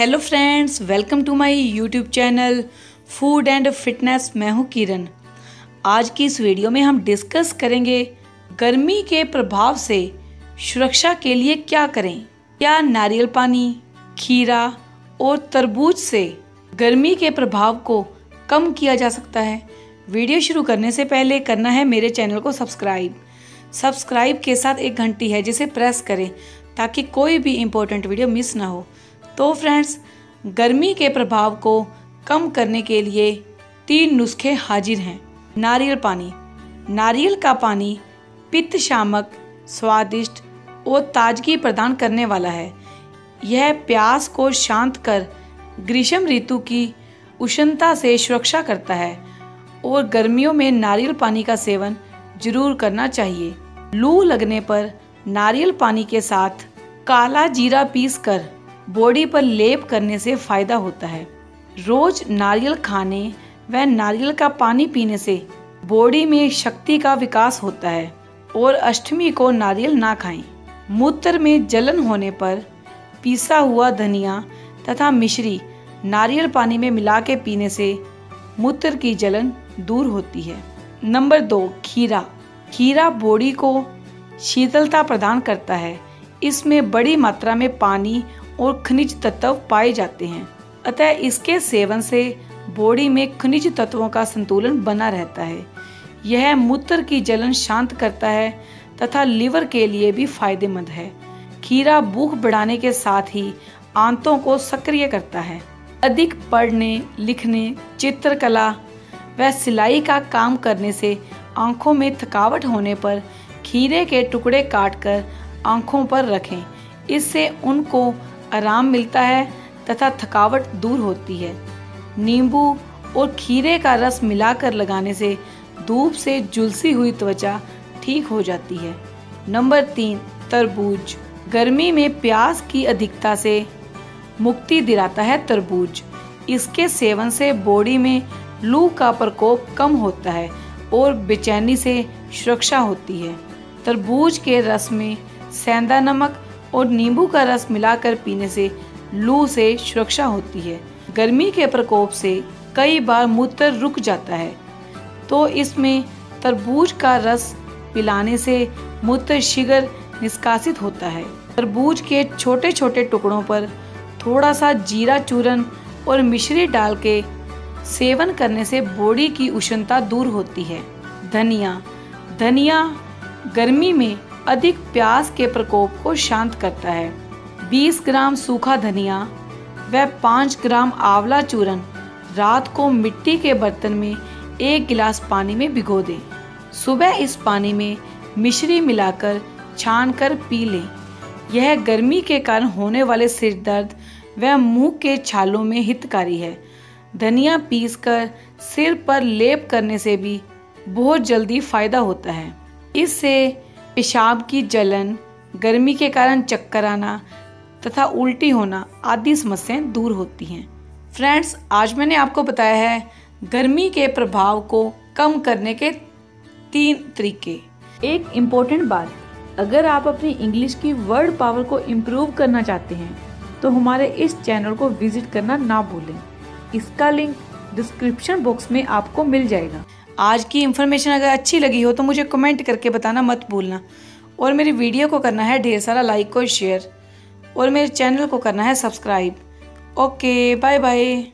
Hello friends, welcome to my YouTube channel food and fitness. मैं हूं किरण। आज की इस वीडियो में हम डिस्कस करेंगे गर्मी के प्रभाव से सुरक्षा के लिए क्या करें। क्या नारियल पानी, खीरा और तरबूज से गर्मी के प्रभाव को कम किया जा सकता है। वीडियो शुरू करने से पहले करना है मेरे चैनल को सब्सक्राइब के साथ एक घंटी है जिसे प्रेस करें ताकि कोई भी इम्पोर्टेंट वीडियो मिस ना हो। तो फ्रेंड्स, गर्मी के प्रभाव को कम करने के लिए 3 नुस्खे हाजिर हैं। नारियल पानी। नारियल का पानी पित्त शामक, स्वादिष्ट और ताजगी प्रदान करने वाला है। यह प्यास को शांत कर ग्रीष्म ऋतु की उष्णता से सुरक्षा करता है और गर्मियों में नारियल पानी का सेवन जरूर करना चाहिए। लू लगने पर नारियल पानी के साथ काला जीरा पीसकर बॉडी पर लेप करने से फायदा होता है। रोज नारियल खाने व नारियल का पानी पीने से बॉडी में शक्ति का विकास होता है और अष्टमी को नारियल ना खाएं। मूत्र में जलन होने पर पीसा हुआ धनिया तथा मिश्री नारियल पानी में मिला के पीने से मूत्र की जलन दूर होती है। नंबर 2, खीरा। खीरा बॉडी को शीतलता प्रदान करता है। इसमें बड़ी मात्रा में पानी और खनिज तत्व पाए जाते हैं, अतः इसके सेवन से बॉडी में खनिज तत्वों का संतुलन बना रहता है। यह मूत्र की जलन शांत करता है तथा लीवर के लिए भी फायदेमंद है। खीरा भूख बढ़ाने के साथ ही आंतों को सक्रिय करता है। अधिक पढ़ने, लिखने, चित्रकला व सिलाई का काम करने से आंखों में थकावट होने पर खीरे के टुकड़े काटकर आंखों पर रखें। इससे उनको आराम मिलता है तथा थकावट दूर होती है। नींबू और खीरे का रस मिलाकर लगाने से धूप से झुलसी हुई त्वचा ठीक हो जाती है। नंबर 3, तरबूज। गर्मी में प्यास की अधिकता से मुक्ति दिलाता है तरबूज। इसके सेवन से बॉडी में लू का प्रकोप कम होता है और बेचैनी से सुरक्षा होती है। तरबूज के रस में सेंधा नमक और नींबू का रस मिलाकर पीने से लू से सुरक्षा होती है। गर्मी के प्रकोप से कई बार मूत्र रुक जाता है, तो इसमें तरबूज का रस पिलाने से मूत्र शीघ्र निष्कासित होता है। तरबूज के छोटे छोटे टुकड़ों पर थोड़ा सा जीरा चूरन और मिश्री डाल के सेवन करने से बॉडी की उष्णता दूर होती है। धनिया। धनिया गर्मी में अधिक प्यास के प्रकोप को शांत करता है। 20 ग्राम सूखा धनिया व 5 ग्राम आंवला चूरन रात को मिट्टी के बर्तन में 1 गिलास पानी में भिगो दें। सुबह इस पानी में मिश्री मिलाकर छानकर पी लें। यह गर्मी के कारण होने वाले सिर दर्द व मुंह के छालों में हितकारी है। धनिया पीसकर सिर पर लेप करने से भी बहुत जल्दी फायदा होता है। इससे पेशाब की जलन, गर्मी के कारण चक्कर आना तथा उल्टी होना आदि समस्याएं दूर होती हैं। फ्रेंड्स, आज मैंने आपको बताया है गर्मी के प्रभाव को कम करने के 3 तरीके। एक इम्पोर्टेंट बात, अगर आप अपनी इंग्लिश की वर्ड पावर को इम्प्रूव करना चाहते हैं तो हमारे इस चैनल को विजिट करना ना भूलें। इसका लिंक डिस्क्रिप्शन बॉक्स में आपको मिल जाएगा। आज की इन्फॉर्मेशन अगर अच्छी लगी हो तो मुझे कमेंट करके बताना मत भूलना, और मेरी वीडियो को करना है ढेर सारा लाइक और शेयर, और मेरे चैनल को करना है सब्सक्राइब। Okay, bye bye.